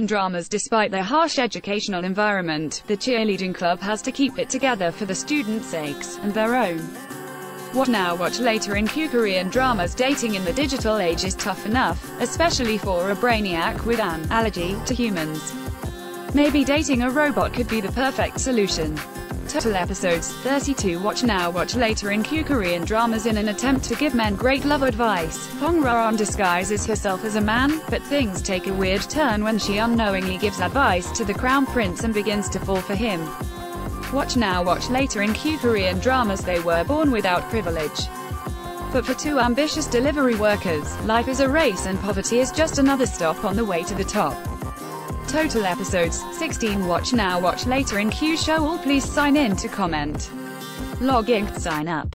men dramas. Despite their harsh educational environment, the cheerleading club has to keep it together for the students' sakes, and their own. What now, what later. In few Korean dramas, dating in the digital age is tough enough, especially for a brainiac with an allergy to humans. Maybe dating a robot could be the perfect solution. Total episodes, 32. Watch now, watch later. In Q Korean dramas, in an attempt to give men great love advice, Hong Ra-on disguises herself as a man, but things take a weird turn when she unknowingly gives advice to the crown prince and begins to fall for him. Watch now, watch later. In Q Korean dramas, they were born without privilege, but for two ambitious delivery workers, life is a race and poverty is just another stop on the way to the top. Total episodes, 16. Watch now, watch later. In Q Show all. Please sign in to comment. Log in, sign up.